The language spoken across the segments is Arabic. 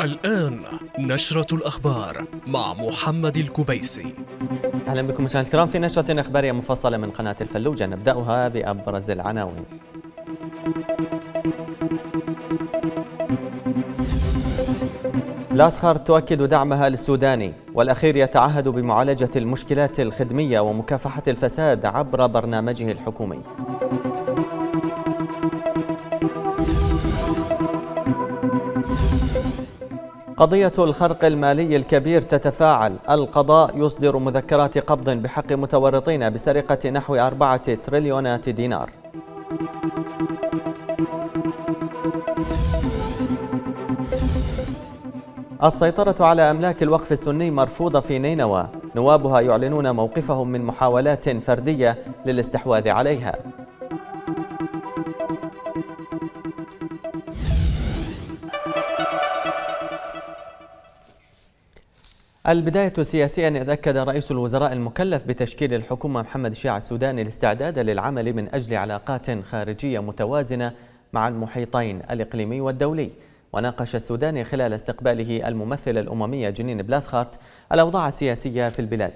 الآن نشرة الأخبار مع محمد الكبيسي. أهلا بكم مشاهدينا الكرام في نشرة أخبارية مفصلة من قناة الفلوجة، نبدأها بأبرز العناوين. بلاسخارت تؤكد دعمها للسوداني، والأخير يتعهد بمعالجة المشكلات الخدمية ومكافحة الفساد عبر برنامجه الحكومي. قضية الخرق المالي الكبير تتفاعل، القضاء يصدر مذكرات قبض بحق متورطين بسرقة نحو 4 تريليونات دينار. السيطرة على أملاك الوقف السني مرفوضة في نينوى، نوابها يعلنون موقفهم من محاولات فردية للاستحواذ عليها. البداية سياسياً، إذ أكد رئيس الوزراء المكلف بتشكيل الحكومة محمد الشيع السوداني الاستعداد للعمل من أجل علاقات خارجية متوازنة مع المحيطين الإقليمي والدولي. وناقش السوداني خلال استقباله الممثلة الأممية جنين بلاسخارت الأوضاع السياسية في البلاد،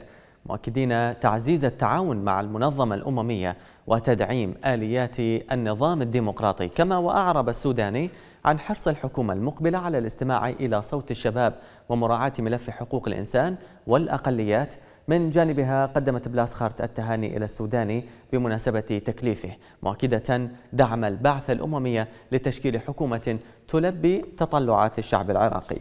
مؤكدين تعزيز التعاون مع المنظمة الأممية وتدعيم آليات النظام الديمقراطي. كما وأعرب السوداني عن حرص الحكومة المقبلة على الاستماع إلى صوت الشباب ومراعاة ملف حقوق الإنسان والأقليات. من جانبها قدمت بلاسخارت التهاني إلى السوداني بمناسبة تكليفه، مؤكدة دعم البعثة الأممية لتشكيل حكومة تلبي تطلعات الشعب العراقي.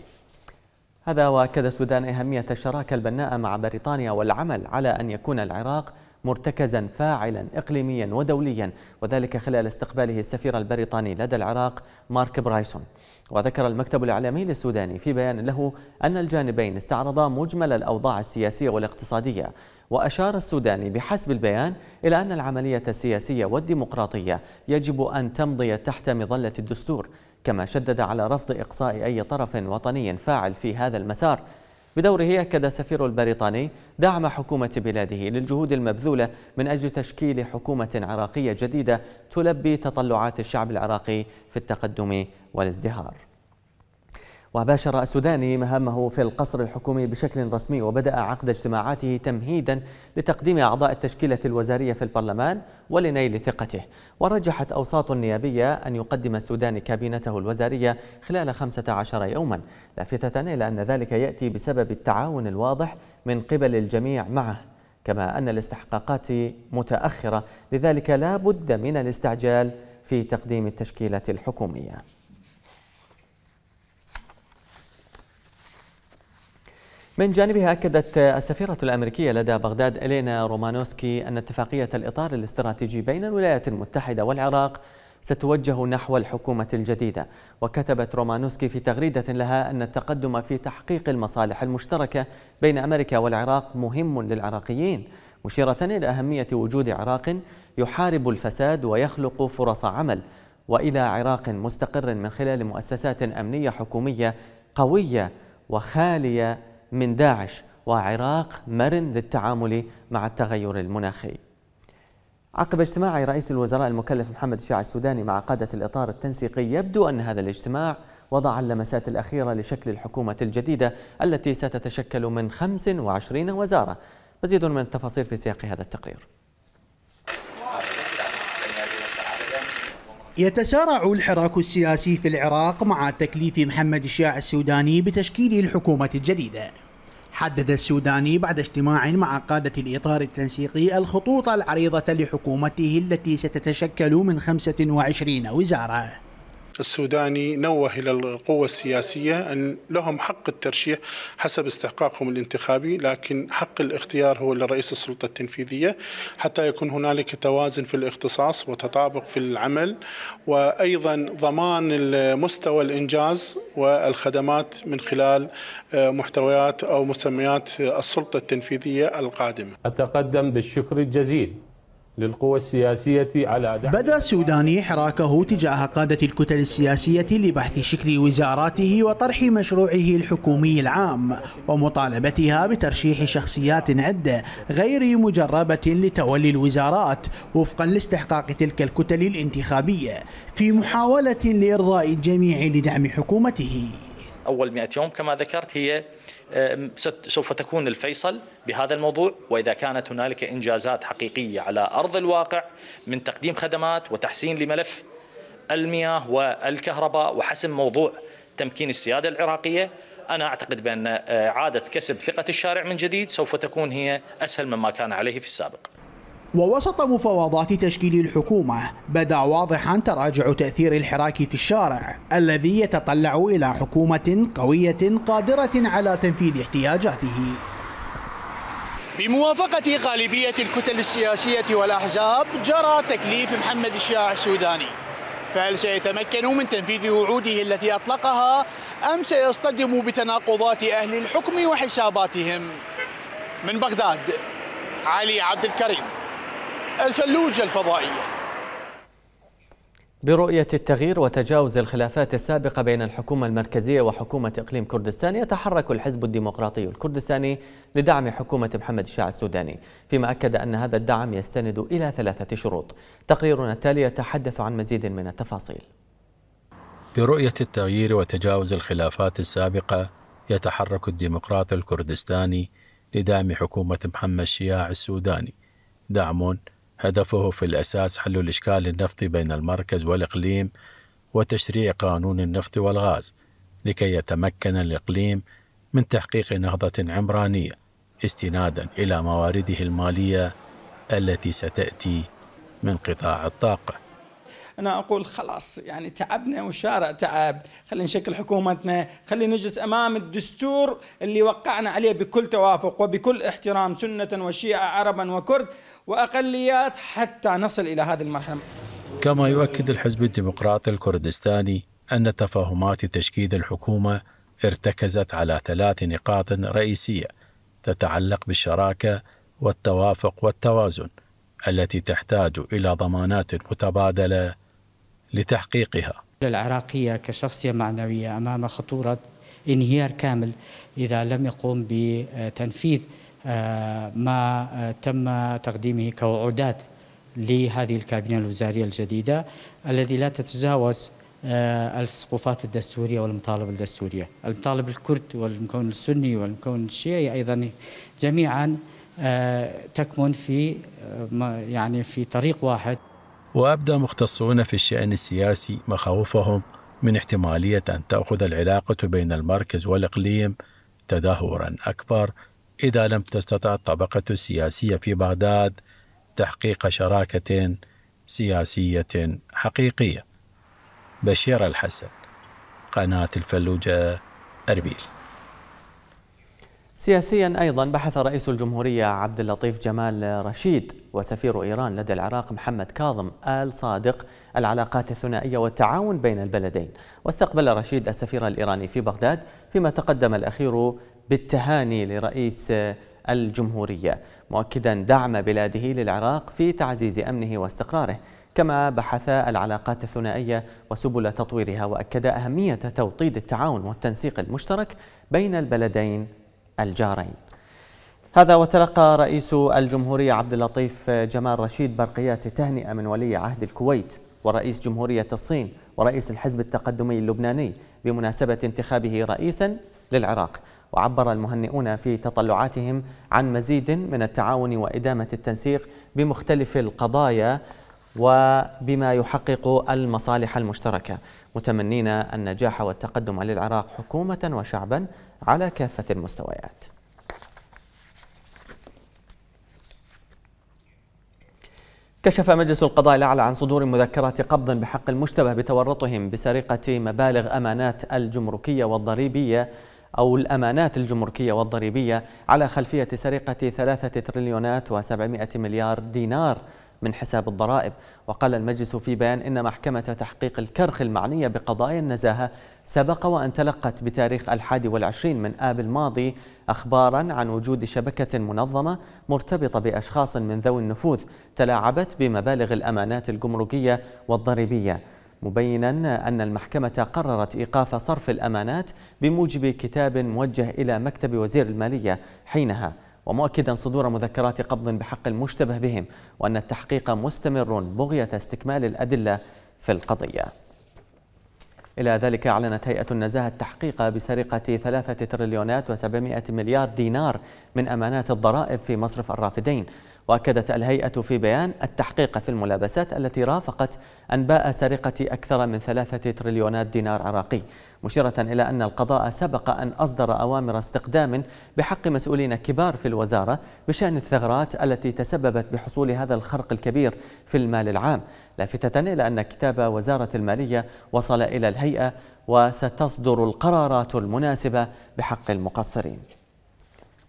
هذا وأكد السودان أهمية الشراكة البناءة مع بريطانيا والعمل على أن يكون العراق مرتكزا فاعلا إقليميا ودوليا، وذلك خلال استقباله السفير البريطاني لدى العراق مارك برايسون. وذكر المكتب الإعلامي للسوداني في بيان له أن الجانبين استعرضا مجمل الأوضاع السياسية والاقتصادية، وأشار السوداني بحسب البيان إلى أن العملية السياسية والديمقراطية يجب أن تمضي تحت مظلة الدستور، كما شدد على رفض إقصاء أي طرف وطني فاعل في هذا المسار. بدوره أكد السفير البريطاني دعم حكومة بلاده للجهود المبذولة من أجل تشكيل حكومة عراقية جديدة تلبي تطلعات الشعب العراقي في التقدم والازدهار. وباشر السوداني مهامه في القصر الحكومي بشكل رسمي، وبدأ عقد اجتماعاته تمهيدا لتقديم أعضاء التشكيلة الوزارية في البرلمان ولنيل ثقته. ورجحت أوساط النيابية أن يقدم السوداني كابينته الوزارية خلال 15 يوما، لافتة إلى أن ذلك يأتي بسبب التعاون الواضح من قبل الجميع معه، كما أن الاستحقاقات متأخرة، لذلك لا بد من الاستعجال في تقديم التشكيلة الحكومية. من جانبها أكدت السفيرة الأمريكية لدى بغداد إلينا رومانوسكي أن اتفاقية الإطار الاستراتيجي بين الولايات المتحدة والعراق ستوجه نحو الحكومة الجديدة. وكتبت رومانوسكي في تغريدة لها أن التقدم في تحقيق المصالح المشتركة بين أمريكا والعراق مهم للعراقيين، مشيرة إلى أهمية وجود عراق يحارب الفساد ويخلق فرص عمل، وإلى عراق مستقر من خلال مؤسسات أمنية حكومية قوية وخالية من داعش، وعراق مرن للتعامل مع التغير المناخي. عقب اجتماع رئيس الوزراء المكلف محمد الشيع السوداني مع قادة الإطار التنسيقي، يبدو أن هذا الاجتماع وضع اللمسات الأخيرة لشكل الحكومة الجديدة التي ستتشكل من 25 وزارة. مزيد من التفاصيل في سياق هذا التقرير. يتسارع الحراك السياسي في العراق مع تكليف محمد الشيع السوداني بتشكيل الحكومة الجديدة. حدد السوداني بعد اجتماع مع قادة الإطار التنسيقي الخطوط العريضة لحكومته التي ستتشكل من 25 وزارة. السوداني نوه إلى القوى السياسية أن لهم حق الترشيح حسب استحقاقهم الانتخابي، لكن حق الاختيار هو لرئيس السلطة التنفيذية، حتى يكون هنالك توازن في الاختصاص وتطابق في العمل، وأيضا ضمان مستوى الإنجاز والخدمات من خلال محتويات أو مسميات السلطة التنفيذية القادمة. أتقدم بالشكر الجزيل للقوى السياسية على دعم. بدأ السوداني حراكه تجاه قادة الكتل السياسية لبحث شكل وزاراته وطرح مشروعه الحكومي العام ومطالبتها بترشيح شخصيات عدة غير مجربة لتولي الوزارات وفقا لاستحقاق تلك الكتل الانتخابية في محاولة لإرضاء الجميع لدعم حكومته. أول 100 يوم كما ذكرت هي سوف تكون الفيصل بهذا الموضوع، وإذا كانت هنالك إنجازات حقيقية على أرض الواقع من تقديم خدمات وتحسين لملف المياه والكهرباء وحسم موضوع تمكين السيادة العراقية، أنا أعتقد بأن إعادة كسب ثقة الشارع من جديد سوف تكون هي أسهل مما كان عليه في السابق. ووسط مفاوضات تشكيل الحكومة بدا واضحا تراجع تأثير الحراك في الشارع الذي يتطلع إلى حكومة قوية قادرة على تنفيذ احتياجاته. بموافقة غالبية الكتل السياسية والأحزاب جرى تكليف محمد الشياع السوداني، فهل سيتمكن من تنفيذ وعوده التي أطلقها أم سيصطدم بتناقضات أهل الحكم وحساباتهم؟ من بغداد، علي عبد الكريم، الفلوجة الفضائية. برؤية التغيير وتجاوز الخلافات السابقة بين الحكومة المركزية وحكومة إقليم كردستان، يتحرك الحزب الديمقراطي الكردستاني لدعم حكومة محمد الشياع السوداني، فيما أكد أن هذا الدعم يستند إلى 3 شروط. تقريرنا التالي يتحدث عن مزيد من التفاصيل. برؤية التغيير وتجاوز الخلافات السابقة، يتحرك الديمقراط الكردستاني لدعم حكومة محمد الشياع السوداني، دعم هدفه في الأساس حل الإشكال النفطي بين المركز والإقليم وتشريع قانون النفط والغاز لكي يتمكن الإقليم من تحقيق نهضة عمرانية استنادا إلى موارده المالية التي ستأتي من قطاع الطاقة. أنا أقول خلاص، يعني تعبنا والشارع تعب، خلينا نشكل حكومتنا، خلينا نجلس أمام الدستور اللي وقعنا عليه بكل توافق وبكل احترام سنة وشيعة عربا وكرد وأقليات حتى نصل إلى هذه المرحلة. كما يؤكد الحزب الديمقراطي الكردستاني أن تفاهمات تشكيل الحكومة ارتكزت على 3 نقاط رئيسية تتعلق بالشراكة والتوافق والتوازن التي تحتاج إلى ضمانات متبادلة لتحقيقها. العراقية كشخصية معنوية أمام خطورة انهيار كامل إذا لم يقوم بتنفيذ ما تم تقديمه كوعودات لهذه الكابينة الوزارية الجديدة الذي لا تتجاوز السقوفات الدستورية والمطالب الدستورية. المطالب الكرد والمكون السني والمكون الشيعي أيضا جميعا تكمن في يعني في طريق واحد. وأبدى مختصون في الشأن السياسي مخاوفهم من احتمالية أن تأخذ العلاقة بين المركز والإقليم تدهورا أكبر إذا لم تستطع الطبقة السياسية في بغداد تحقيق شراكة سياسية حقيقية. بشير الحسن، قناة الفلوجة، أربيل. سياسيا أيضا بحث رئيس الجمهورية عبد اللطيف جمال رشيد وسفير إيران لدى العراق محمد كاظم آل صادق العلاقات الثنائية والتعاون بين البلدين، واستقبل رشيد السفير الإيراني في بغداد، فيما تقدم الأخير بالتهاني لرئيس الجمهورية مؤكدا دعم بلاده للعراق في تعزيز أمنه واستقراره، كما بحث العلاقات الثنائية وسبل تطويرها، وأكد أهمية توطيد التعاون والتنسيق المشترك بين البلدين الجارين. هذا وتلقى رئيس الجمهورية عبد اللطيف جمال رشيد برقيات تهنئة من ولي عهد الكويت ورئيس جمهورية الصين ورئيس الحزب التقدمي اللبناني بمناسبة انتخابه رئيسا للعراق، وعبر المهنئون في تطلعاتهم عن مزيد من التعاون وإدامة التنسيق بمختلف القضايا وبما يحقق المصالح المشتركة، متمنين النجاح والتقدم للعراق حكومة وشعبا على كافة المستويات. كشف مجلس القضاء الأعلى عن صدور مذكرات قبض بحق المشتبه بتورطهم بسرقة مبالغ أمانات الجمركية والضريبية أو الأمانات الجمركية والضريبية على خلفية سرقة 3 تريليونات و700 مليار دينار من حساب الضرائب. وقال المجلس في بيان إن محكمة تحقيق الكرخ المعنية بقضايا النزاهة سبق وأن تلقت بتاريخ 21 من آب الماضي أخباراً عن وجود شبكة منظمة مرتبطة بأشخاص من ذوي النفوذ تلاعبت بمبالغ الأمانات الجمركية والضريبية، مبينا أن المحكمة قررت إيقاف صرف الأمانات بموجب كتاب موجه إلى مكتب وزير المالية حينها، ومؤكدا صدور مذكرات قبض بحق المشتبه بهم، وأن التحقيق مستمر بغية استكمال الأدلة في القضية. إلى ذلك أعلنت هيئة النزاهة التحقيق بسرقة 3,700 مليار دينار من أمانات الضرائب في مصرف الرافدين. وأكدت الهيئة في بيان التحقيق في الملابسات التي رافقت أنباء سرقة أكثر من 3 تريليونات دينار عراقي، مشيرة إلى أن القضاء سبق أن أصدر أوامر استقدام بحق مسؤولين كبار في الوزارة بشأن الثغرات التي تسببت بحصول هذا الخرق الكبير في المال العام، لافتة إلى أن كتاب وزارة المالية وصل إلى الهيئة وستصدر القرارات المناسبة بحق المقصرين.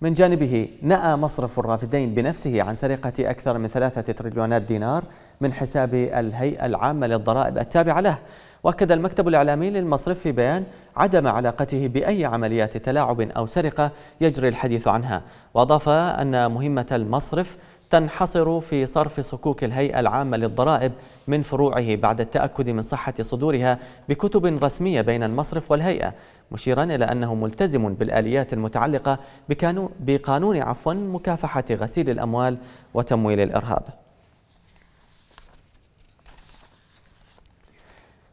من جانبه نأى مصرف الرافدين بنفسه عن سرقة أكثر من 3 تريليونات دينار من حساب الهيئة العامة للضرائب التابعة له. وأكد المكتب الإعلامي للمصرف في بيان عدم علاقته بأي عمليات تلاعب أو سرقة يجري الحديث عنها، وأضاف أن مهمة المصرف تنحصر في صرف صكوك الهيئة العامة للضرائب من فروعه بعد التأكد من صحة صدورها بكتب رسمية بين المصرف والهيئة، مشيرا إلى أنه ملتزم بالآليات المتعلقة بقانون مكافحة غسيل الأموال وتمويل الإرهاب.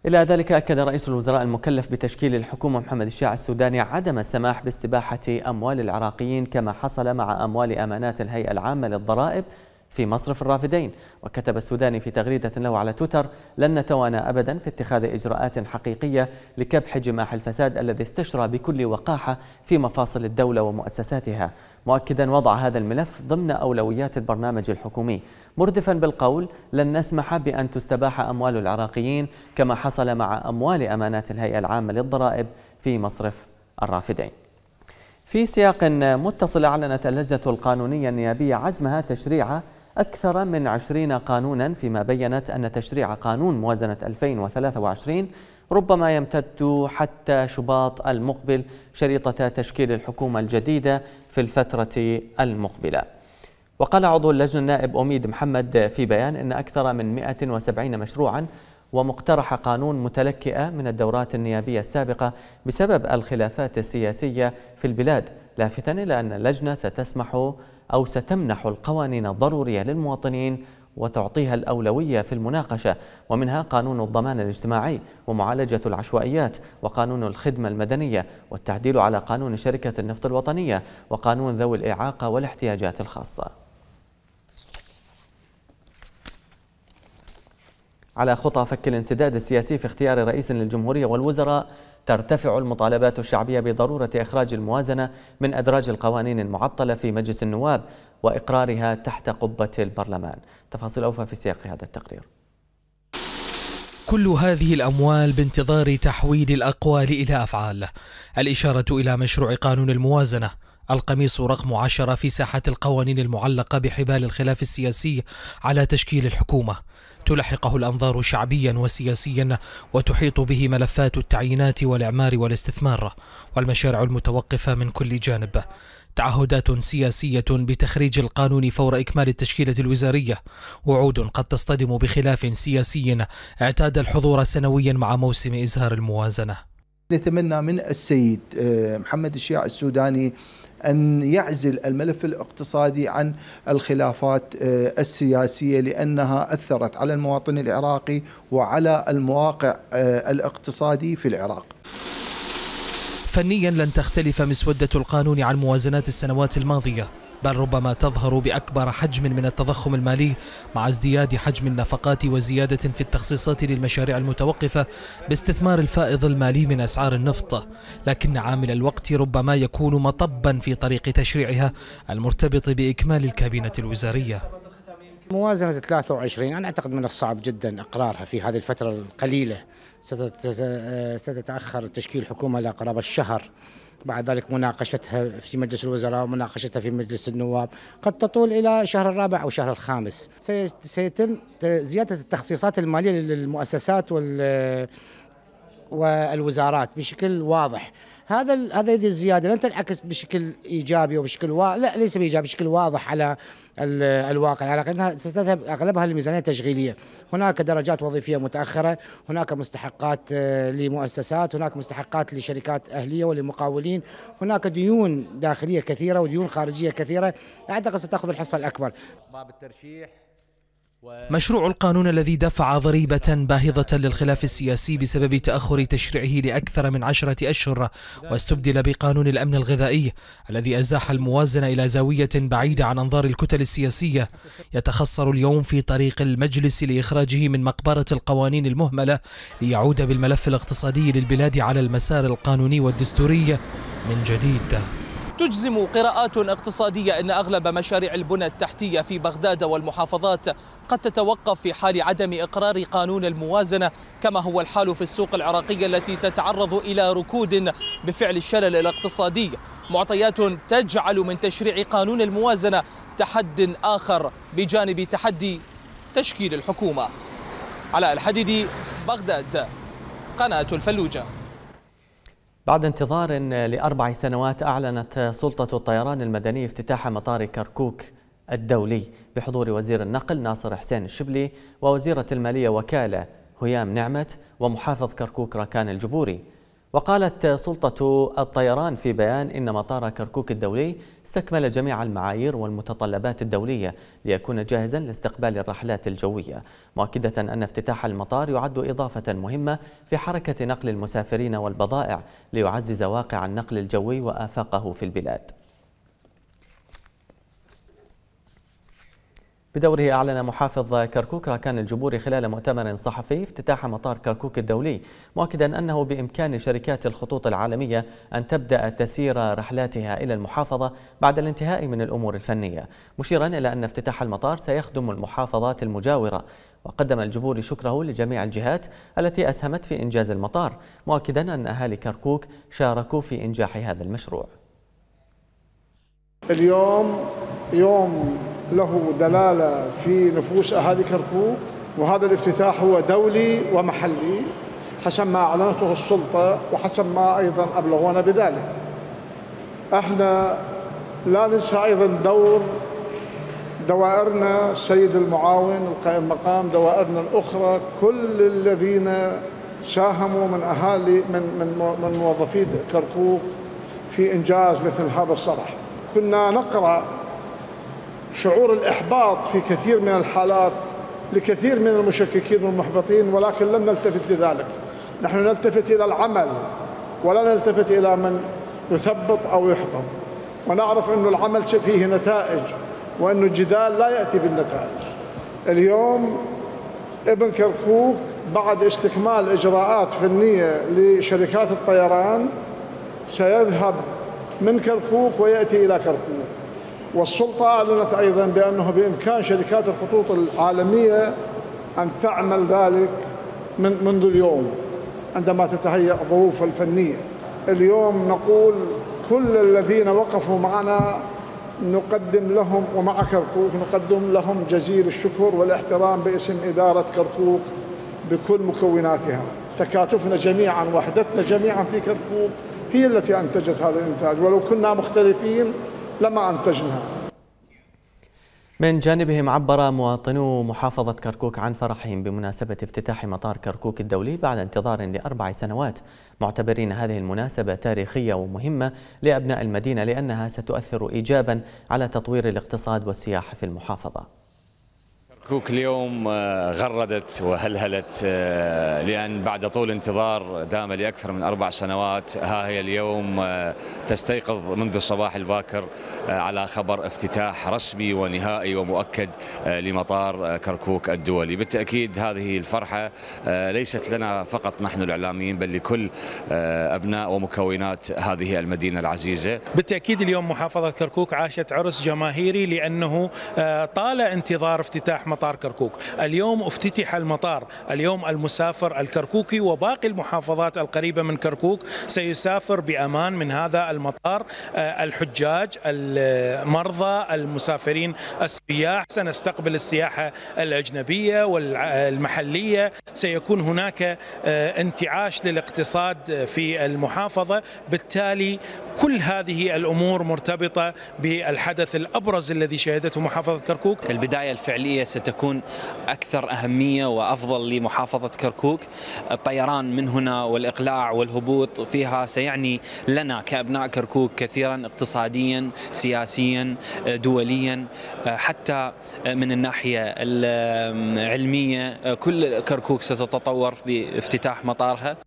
إلى ذلك أكد رئيس الوزراء المكلف بتشكيل الحكومة محمد الشاع السوداني عدم السماح باستباحة أموال العراقيين كما حصل مع أموال أمانات الهيئة العامة للضرائب في مصرف الرافدين. وكتب السوداني في تغريدة له على تويتر: لن نتوانى أبدا في اتخاذ إجراءات حقيقية لكبح جماح الفساد الذي استشرى بكل وقاحة في مفاصل الدولة ومؤسساتها، مؤكدا وضع هذا الملف ضمن أولويات البرنامج الحكومي، مردفا بالقول لن نسمح بأن تستباح أموال العراقيين كما حصل مع أموال أمانات الهيئة العامة للضرائب في مصرف الرافدين. في سياق متصل أعلنت اللجنة القانونية النيابية عزمها تشريع أكثر من 20 قانونا، فيما بيّنت أن تشريع قانون موازنة 2023 ربما يمتد حتى شباط المقبل شريطة تشكيل الحكومة الجديدة في الفترة المقبلة. وقال عضو اللجنة النائب أميد محمد في بيان إن أكثر من 170 مشروعا ومقترح قانون متلكئة من الدورات النيابية السابقة بسبب الخلافات السياسية في البلاد، لافتا إلى أن اللجنة ستسمح أو ستمنح القوانين الضرورية للمواطنين وتعطيها الأولوية في المناقشة، ومنها قانون الضمان الاجتماعي ومعالجة العشوائيات، وقانون الخدمة المدنية، والتعديل على قانون شركة النفط الوطنية، وقانون ذوي الإعاقة والاحتياجات الخاصة. على خطى فك الانسداد السياسي في اختيار رئيس للجمهورية والوزراء، ترتفع المطالبات الشعبية بضرورة إخراج الموازنة من أدراج القوانين المعطلة في مجلس النواب وإقرارها تحت قبة البرلمان. تفاصيل أوفى في سياق هذا التقرير. كل هذه الأموال بانتظار تحويل الأقوال إلى أفعال. الإشارة إلى مشروع قانون الموازنة، القميص رقم 10 في ساحة القوانين المعلقة بحبال الخلاف السياسي على تشكيل الحكومة، تلحقه الأنظار شعبيا وسياسيا، وتحيط به ملفات التعيينات والإعمار والاستثمار والمشاريع المتوقفة من كل جانب. تعهدات سياسية بتخريج القانون فور إكمال التشكيلة الوزارية، وعود قد تصطدم بخلاف سياسي اعتاد الحضور سنويا مع موسم إزهار الموازنة. نتمنى من السيد محمد الشيع السوداني أن يعزل الملف الاقتصادي عن الخلافات السياسية، لأنها أثرت على المواطن العراقي وعلى المواقع الاقتصادي في العراق. فنيا لن تختلف مسودة القانون عن موازنات السنوات الماضية، بل ربما تظهر بأكبر حجم من التضخم المالي مع ازدياد حجم النفقات وزيادة في التخصيصات للمشاريع المتوقفة باستثمار الفائض المالي من أسعار النفط، لكن عامل الوقت ربما يكون مطبا في طريق تشريعها المرتبط بإكمال الكابينة الوزارية. موازنة 23 أنا أعتقد من الصعب جدا إقرارها في هذه الفترة القليلة. ستتأخر تشكيل حكومة إلى قرابة الشهر، بعد ذلك مناقشتها في مجلس الوزراء ومناقشتها في مجلس النواب قد تطول إلى شهر الرابع أو شهر الخامس. سيتم زيادة التخصيصات المالية للمؤسسات والوزارات بشكل واضح. هذه الزياده لن تنعكس بشكل ايجابي وبشكل لا ليس بايجابي، بشكل واضح على الواقع العراقي، لانها ستذهب اغلبها للميزانيه التشغيليه. هناك درجات وظيفيه متاخره، هناك مستحقات لمؤسسات، هناك مستحقات لشركات اهليه ولمقاولين، هناك ديون داخليه كثيره وديون خارجيه كثيره، اعتقد ستاخذ الحصه الاكبر. باب الترشيح مشروع القانون الذي دفع ضريبة باهظة للخلاف السياسي بسبب تأخر تشريعه لأكثر من 10 أشهر، واستبدل بقانون الأمن الغذائي الذي أزاح الموازنة إلى زاوية بعيدة عن أنظار الكتل السياسية، يتخصر اليوم في طريق المجلس لإخراجه من مقبرة القوانين المهملة ليعود بالملف الاقتصادي للبلاد على المسار القانوني والدستوري من جديد. تجزم قراءات اقتصادية أن أغلب مشاريع البنى التحتية في بغداد والمحافظات قد تتوقف في حال عدم إقرار قانون الموازنة، كما هو الحال في السوق العراقية التي تتعرض إلى ركود بفعل الشلل الاقتصادي. معطيات تجعل من تشريع قانون الموازنة تحد آخر بجانب تحدي تشكيل الحكومة. علاء الحديدي، بغداد، قناة الفلوجة. بعد انتظار ل4 سنوات أعلنت سلطة الطيران المدني افتتاح مطار كركوك الدولي بحضور وزير النقل ناصر حسين الشبلي ووزيرة المالية وكالة هيام نعمت ومحافظ كركوك راكان الجبوري. وقالت سلطة الطيران في بيان إن مطار كركوك الدولي استكمل جميع المعايير والمتطلبات الدولية ليكون جاهزا لاستقبال الرحلات الجوية، مؤكدة أن افتتاح المطار يعد إضافة مهمة في حركة نقل المسافرين والبضائع ليعزز واقع النقل الجوي وآفاقه في البلاد. بدوره أعلن محافظ كركوك راكان الجبوري خلال مؤتمر صحفي افتتاح مطار كركوك الدولي، مؤكدا أنه بإمكان شركات الخطوط العالمية أن تبدأ تسيير رحلاتها إلى المحافظة بعد الانتهاء من الأمور الفنية، مشيرا إلى أن افتتاح المطار سيخدم المحافظات المجاورة. وقدم الجبوري شكره لجميع الجهات التي أسهمت في إنجاز المطار، مؤكدا أن أهالي كركوك شاركوا في إنجاح هذا المشروع. اليوم يوم له دلالة في نفوس أهالي كركوك، وهذا الافتتاح هو دولي ومحلي حسب ما أعلنته السلطة وحسب ما أيضا أبلغونا بذلك. احنا لا ننسى أيضا دور دوائرنا، السيد المعاون، القائم مقام، دوائرنا الأخرى، كل الذين ساهموا من أهالي من موظفي كركوك في إنجاز مثل هذا الصرح. كنا نقرأ شعور الإحباط في كثير من الحالات لكثير من المشككين والمحبطين، ولكن لم نلتفت لذلك. نحن نلتفت إلى العمل ولا نلتفت إلى من يثبط أو يحبط، ونعرف أن العمل فيه نتائج وأن الجدال لا يأتي بالنتائج. اليوم ابن كركوك بعد استكمال إجراءات فنية لشركات الطيران سيذهب من كركوك ويأتي إلى كركوك. والسلطة أعلنت أيضا بأنه بإمكان شركات الخطوط العالمية أن تعمل ذلك منذ اليوم عندما تتهيأ الظروف الفنية. اليوم نقول كل الذين وقفوا معنا نقدم لهم، ومع كركوك نقدم لهم جزيل الشكر والاحترام باسم إدارة كركوك بكل مكوناتها. تكاتفنا جميعا، وحدتنا جميعا في كركوك هي التي أنتجت هذا الإنتاج، ولو كنا مختلفين لما أنتجناها. من جانبهم عبر مواطنو محافظة كركوك عن فرحهم بمناسبة افتتاح مطار كركوك الدولي بعد انتظار ل4 سنوات، معتبرين هذه المناسبة تاريخية ومهمة لأبناء المدينة لأنها ستؤثر إيجابا على تطوير الاقتصاد والسياحة في المحافظة. كوك اليوم غردت وهلهلت، لأن بعد طول انتظار دام لأكثر من 4 سنوات ها هي اليوم تستيقظ منذ الصباح الباكر على خبر افتتاح رسمي ونهائي ومؤكد لمطار كركوك الدولي. بالتأكيد هذه الفرحة ليست لنا فقط نحن الإعلاميين بل لكل أبناء ومكونات هذه المدينة العزيزة. بالتأكيد اليوم محافظة كركوك عاشت عرس جماهيري لأنه طال انتظار افتتاح مطار كركوك. اليوم افتتح المطار، اليوم المسافر الكركوكي وباقي المحافظات القريبة من كركوك سيسافر بأمان من هذا المطار. الحجاج، المرضى، المسافرين، السياح، سنستقبل السياحة الأجنبية والمحلية، سيكون هناك انتعاش للاقتصاد في المحافظة. بالتالي كل هذه الأمور مرتبطة بالحدث الأبرز الذي شهدته محافظة كركوك. البداية الفعلية ستكون أكثر أهمية وأفضل لمحافظة كركوك. الطيران من هنا والإقلاع والهبوط فيها سيعني لنا كأبناء كركوك كثيرا اقتصاديا، سياسيا، دوليا، حتى من الناحية العلمية. كل كركوك ستتطور بافتتاح مطارها.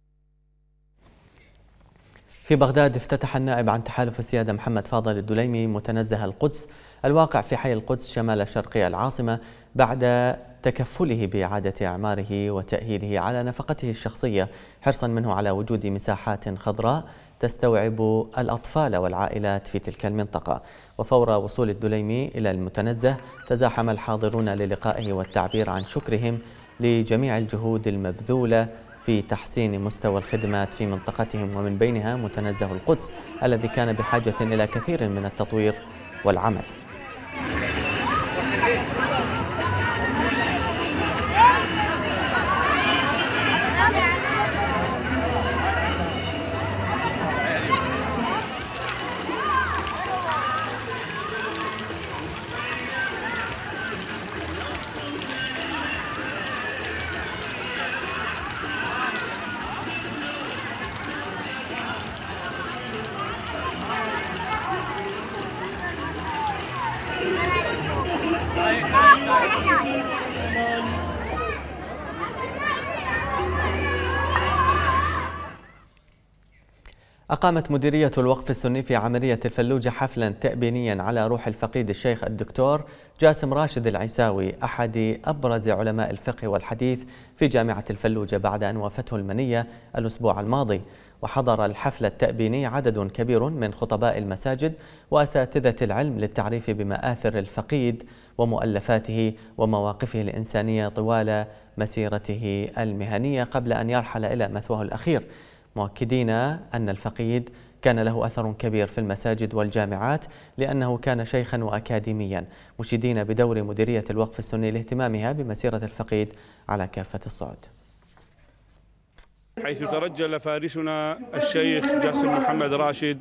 في بغداد افتتح النائب عن تحالف السيادة محمد فاضل الدليمي متنزه القدس الواقع في حي القدس شمال شرقي العاصمة بعد تكفله بإعادة إعماره وتأهيله على نفقته الشخصية، حرصا منه على وجود مساحات خضراء تستوعب الأطفال والعائلات في تلك المنطقة. وفور وصول الدليمي إلى المتنزه تزاحم الحاضرون للقائه والتعبير عن شكرهم لجميع الجهود المبذولة في تحسين مستوى الخدمات في منطقتهم، ومن بينها متنزه القدس الذي كان بحاجة إلى كثير من التطوير والعمل. أقامت مديرية الوقف السني في عمرية الفلوجة حفلا تأبينيا على روح الفقيد الشيخ الدكتور جاسم راشد العيساوي أحد أبرز علماء الفقه والحديث في جامعة الفلوجة بعد أن وافته المنية الأسبوع الماضي. وحضر الحفل التأبيني عدد كبير من خطباء المساجد وأساتذة العلم للتعريف بمآثر الفقيد ومؤلفاته ومواقفه الإنسانية طوال مسيرته المهنية قبل أن يرحل إلى مثواه الأخير، مؤكدين أن الفقيد كان له أثر كبير في المساجد والجامعات لأنه كان شيخا وأكاديميا، مشيدين بدور مديرية الوقف السني لاهتمامها بمسيرة الفقيد على كافة الصعد. حيث ترجل فارسنا الشيخ جاسم محمد راشد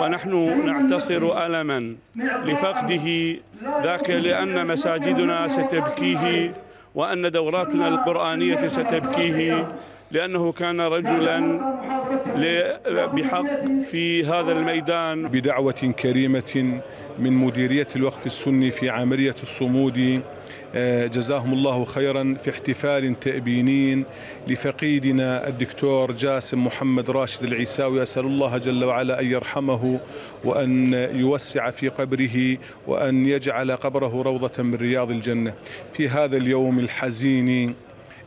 ونحن نعتصر ألما لفقده ذاك، لأن مساجدنا ستبكيه وأن دوراتنا القرآنية ستبكيه، لأنه كان رجلا بحق في هذا الميدان. بدعوة كريمة من مديرية الوقف السني في عمرية الصمود جزاهم الله خيرا في احتفال تأبيني لفقيدنا الدكتور جاسم محمد راشد العيساوي، أسأل الله جل وعلا أن يرحمه وأن يوسع في قبره وأن يجعل قبره روضة من رياض الجنة. في هذا اليوم الحزين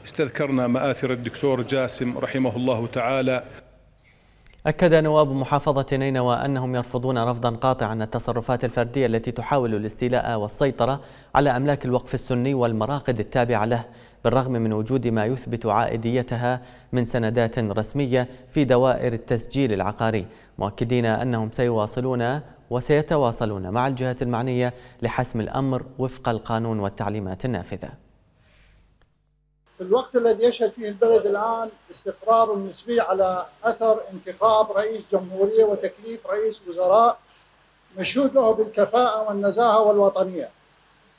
استذكرنا مآثر الدكتور جاسم رحمه الله تعالى. أكد نواب محافظة نينوى أنهم يرفضون رفضا قاطعا التصرفات الفردية التي تحاول الاستيلاء والسيطرة على أملاك الوقف السني والمراقد التابعة له، بالرغم من وجود ما يثبت عائديتها من سندات رسمية في دوائر التسجيل العقاري، مؤكدين أنهم سيتواصلون مع الجهات المعنية لحسم الأمر وفق القانون والتعليمات النافذة. في الوقت الذي يشهد فيه البلد الآن استقرار نسبي على أثر انتخاب رئيس جمهورية وتكليف رئيس وزراء مشهود له بالكفاءة والنزاهة والوطنية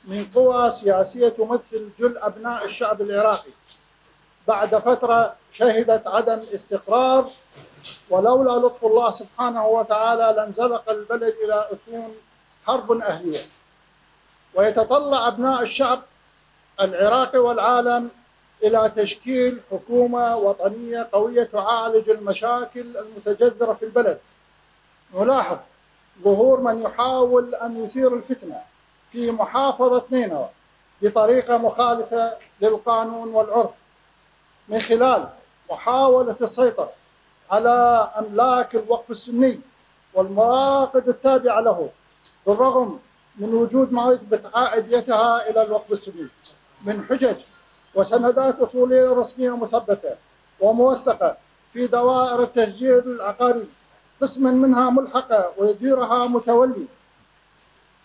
من قوى سياسية تمثل جل أبناء الشعب العراقي بعد فترة شهدت عدم استقرار، ولولا لطف الله سبحانه وتعالى لانزلق البلد إلى أكون حرب أهلية. ويتطلع أبناء الشعب العراقي والعالم إلى تشكيل حكومة وطنية قوية تعالج المشاكل المتجذرة في البلد. نلاحظ ظهور من يحاول أن يثير الفتنة في محافظة نينوى بطريقة مخالفة للقانون والعرف من خلال محاولة السيطرة على أملاك الوقف السني والمراقد التابعة له، بالرغم من وجود ما يثبت عائديتها إلى الوقف السني من حجج وسندات أصولية رسمية مثبتة وموثقة في دوائر التسجيل العقاري، قسما منها ملحقة ويديرها متولي.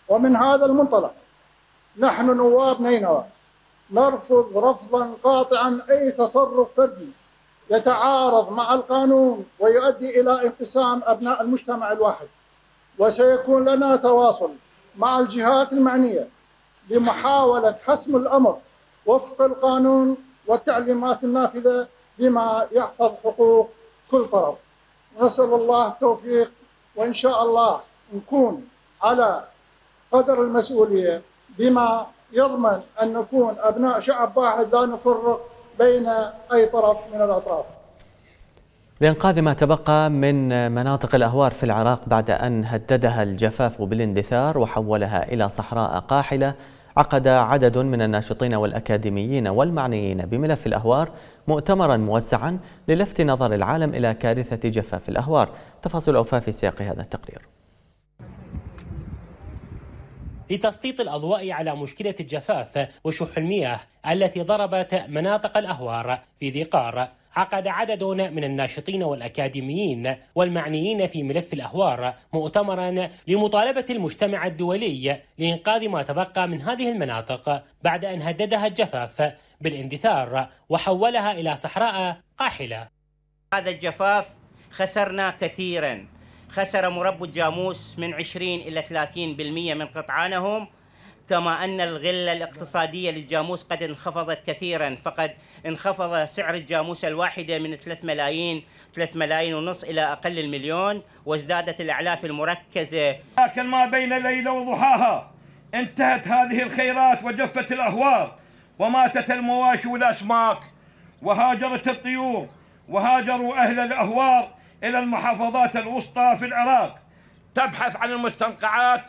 ومن هذا المنطلق نحن نواب نينوى نرفض رفضا قاطعا أي تصرف فردي يتعارض مع القانون ويؤدي إلى انقسام أبناء المجتمع الواحد، وسيكون لنا تواصل مع الجهات المعنية لمحاولة حسم الأمر وفق القانون والتعليمات النافذة بما يحفظ حقوق كل طرف. نسأل الله التوفيق، وإن شاء الله نكون على قدر المسؤولية بما يضمن أن نكون أبناء شعب واحد لا نفرق بين أي طرف من الأطراف. لإنقاذ ما تبقى من مناطق الأهوار في العراق بعد أن هددها الجفاف بالاندثار وحولها إلى صحراء قاحلة، عقد عدد من الناشطين والأكاديميين والمعنيين بملف الأهوار مؤتمرا موسعا للفت نظر العالم إلى كارثة جفاف الأهوار. تفاصيل أوفى في سياق هذا التقرير. لتسليط الأضواء على مشكلة الجفاف وشح المياه التي ضربت مناطق الأهوار في ذي قار، عقد عدد من الناشطين والأكاديميين والمعنيين في ملف الأهوار مؤتمرا لمطالبة المجتمع الدولي لإنقاذ ما تبقى من هذه المناطق بعد أن هددها الجفاف بالاندثار وحولها إلى صحراء قاحلة. هذا الجفاف خسرنا كثيرا، خسر مربو الجاموس من 20 إلى 30% من قطعانهم، كما أن الغلة الاقتصادية للجاموس قد انخفضت كثيراً، فقد انخفض سعر الجاموسة الواحدة من 3 ملايين ونص إلى أقل المليون، وازدادت الأعلاف المركزة. لكن ما بين ليلة وضحاها انتهت هذه الخيرات وجفت الأهوار، وماتت المواشي والأسماك، وهاجرت الطيور، وهاجروا أهل الأهوار إلى المحافظات الوسطى في العراق تبحث عن المستنقعات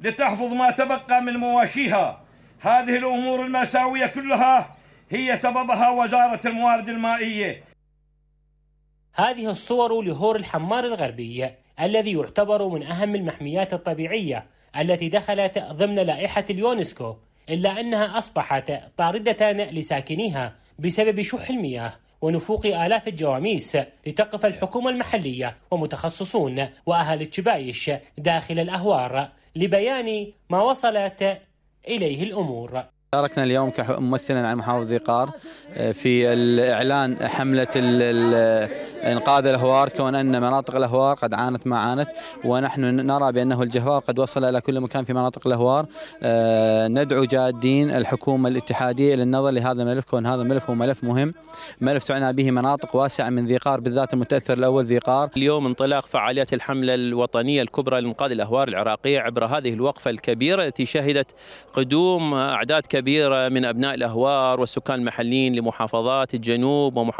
لتحفظ ما تبقى من مواشيها. هذه الأمور المأساوية كلها هي سببها وزارة الموارد المائية. هذه الصور لهور الحمار الغربي الذي يعتبر من أهم المحميات الطبيعية التي دخلت ضمن لائحة اليونسكو، إلا أنها أصبحت طاردة لساكنيها بسبب شح المياه ونفوق آلاف الجواميس، لتقف الحكومة المحلية ومتخصصون وأهل الشبايش داخل الأهوار لبيان ما وصلت إليه الأمور. شاركنا اليوم كممثلا عن محافظة ذي قار في الإعلان حملة إنقاذ الأهوار، كون أن مناطق الأهوار قد عانت ما عانت، ونحن نرى بأنه الجفاف قد وصل إلى كل مكان في مناطق الأهوار. ندعو جادين الحكومة الاتحادية إلى النظر لهذا الملف، كون هذا الملف هو ملف مهم، ملف تعنى به مناطق واسعة من ذي قار، بالذات المتأثر الأول ذي قار. اليوم انطلاق فعاليات الحملة الوطنية الكبرى لإنقاذ الأهوار العراقية عبر هذه الوقفة الكبيرة التي شهدت قدوم أعداد كبيرة من أبناء الأهوار والسكان المحليين لمحافظات الجنوب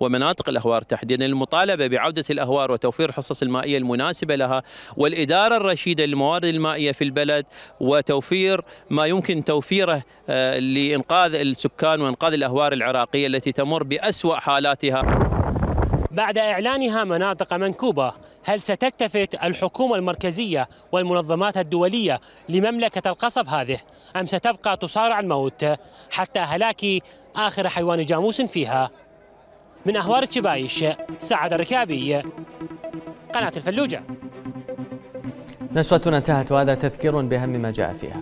ومناطق الأهوار تحديدا، للمطالبة بعودة الأهوار وتوفير الحصص المائية المناسبة لها والإدارة الرشيدة للموارد المائية في البلد، وتوفير ما يمكن توفيره لإنقاذ السكان وإنقاذ الأهوار العراقية التي تمر بأسوأ حالاتها. بعد إعلانها مناطق منكوبة، هل ستلتفت الحكومة المركزية والمنظمات الدولية لمملكة القصب هذه، أم ستبقى تصارع الموت حتى هلاك آخر حيوان جاموس فيها؟ من أهوار الشبايش، سعد الركابي، قناة الفلوجة. نشرتنا انتهت، وهذا تذكير بأهم ما جاء فيها.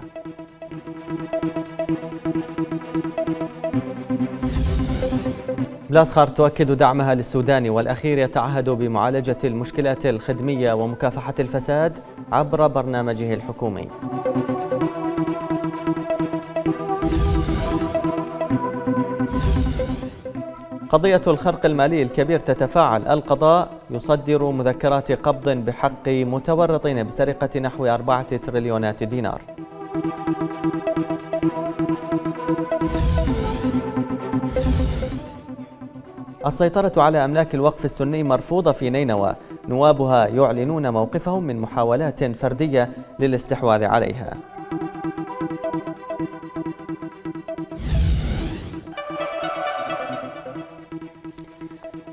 بلاسخارت تؤكد دعمها للسودان، والأخير يتعهد بمعالجة المشكلات الخدمية ومكافحة الفساد عبر برنامجه الحكومي. قضية الخرق المالي الكبير تتفاعل، القضاء يصدر مذكرات قبض بحق متورطين بسرقة نحو 4 تريليونات دينار. السيطرة على أملاك الوقف السني مرفوضة في نينوى، نوابها يعلنون موقفهم من محاولات فردية للاستحواذ عليها.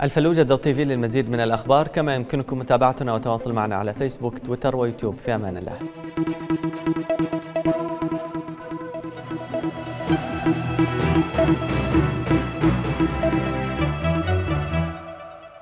الفلوجة .TV للمزيد من الأخبار، كما يمكنكم متابعتنا والتواصل معنا على فيسبوك، تويتر ويوتيوب. في أمان الله.